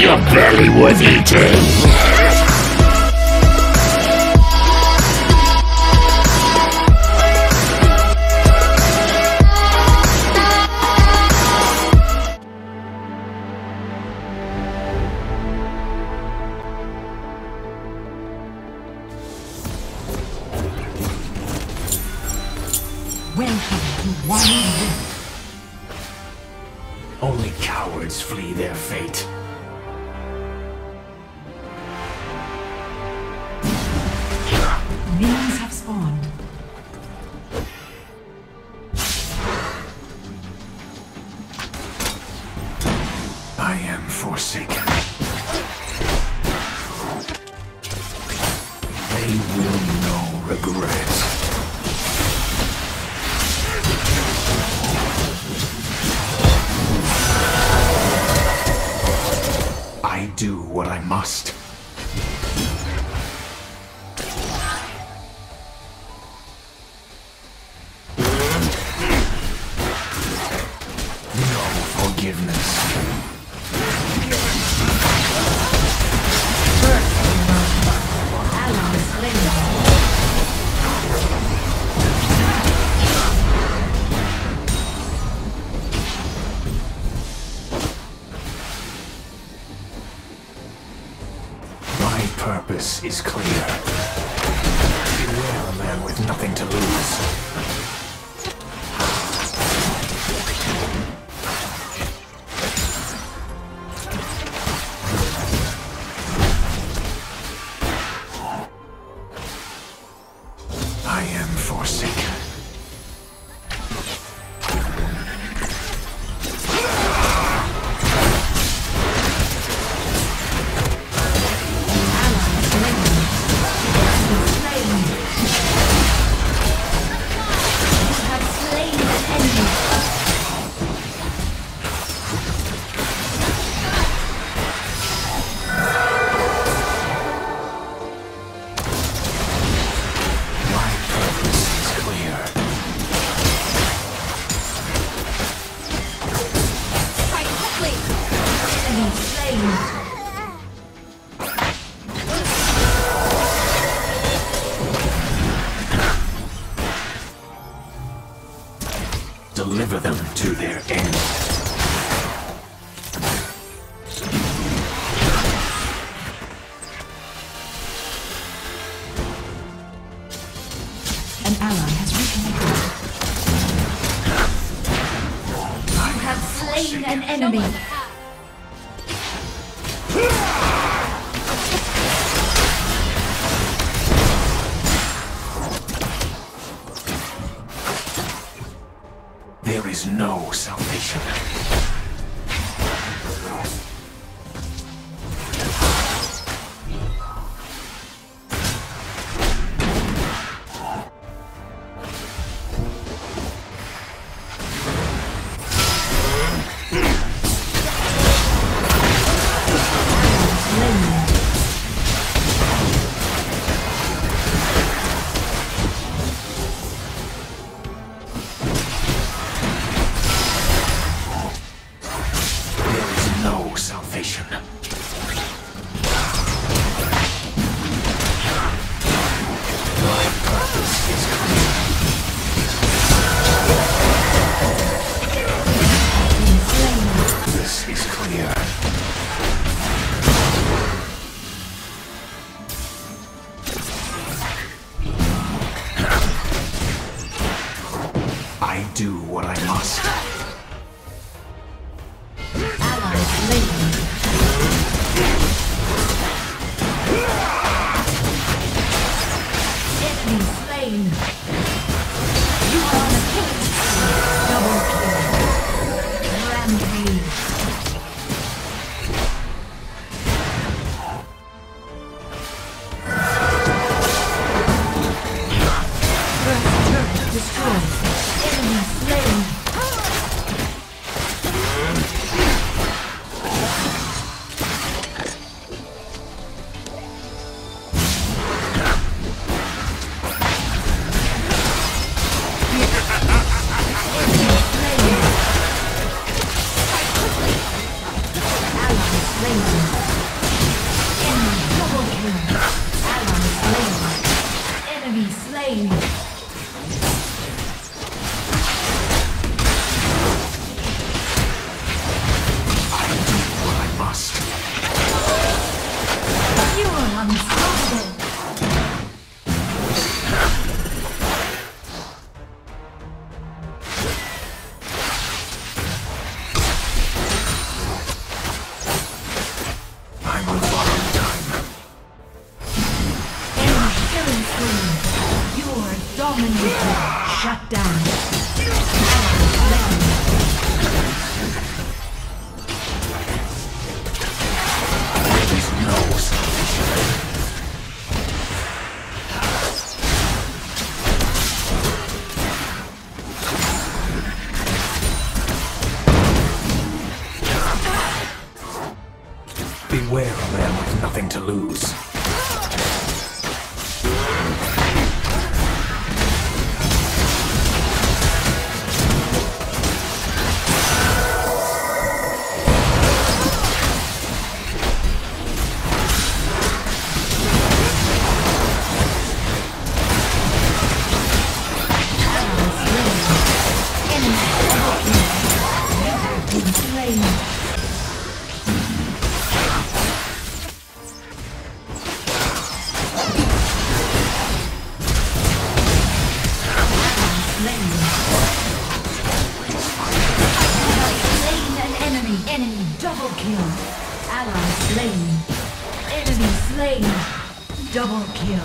Your belly was eaten! Only cowards flee their fate. Minions have spawned. I am forsaken. They will know regret. Do what I must. No forgiveness. Purpose is clear. Beware a man with nothing to lose. I am forsaken. Deliver them to their end. There is no salvation. I do what I must. Allies, Shut down. Beware a man with nothing to lose. Double kill.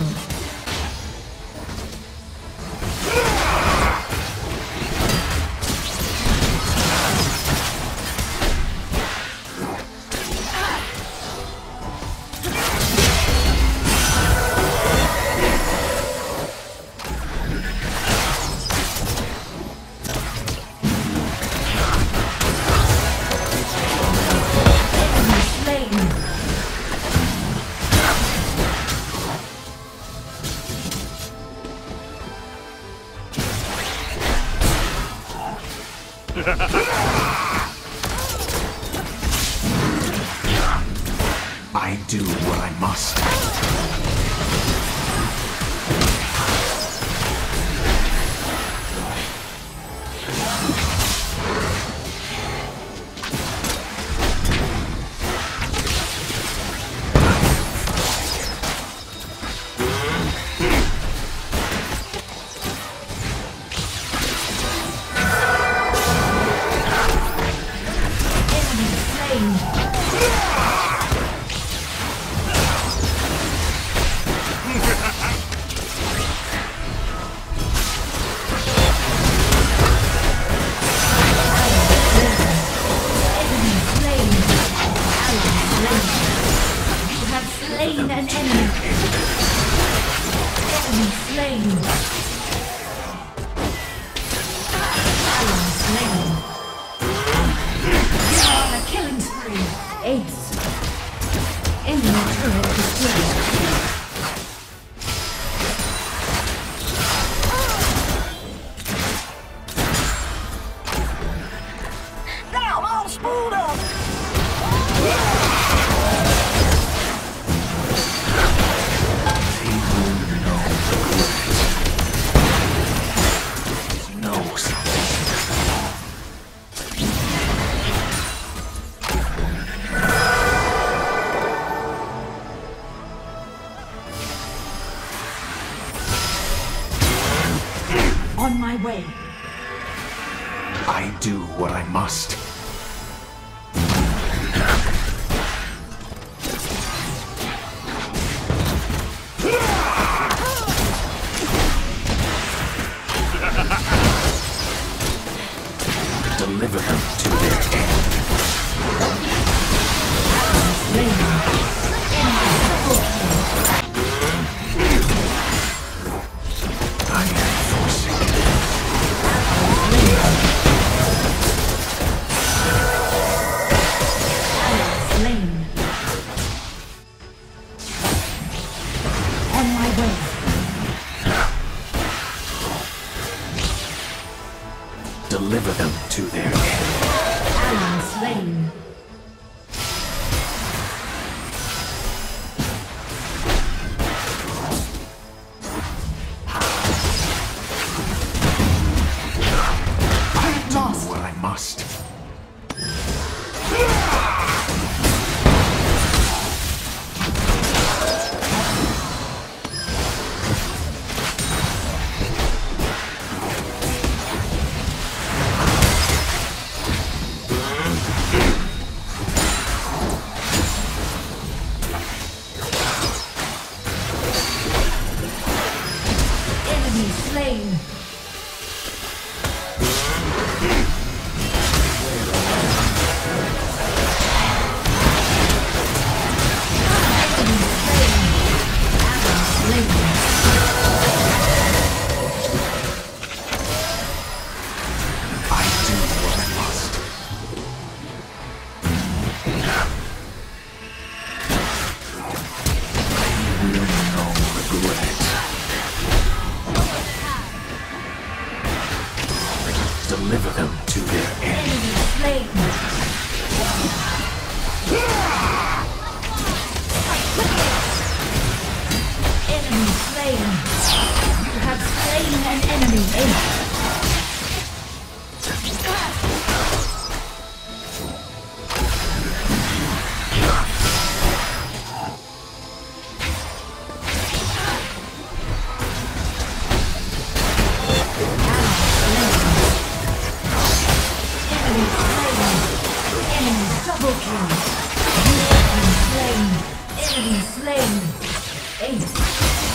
I do what I must. On my way. I do what I must. Deliver them to their end. Deliver them to their end. Ally slain. Double kill. You have been slain. Enemy slain. Ace.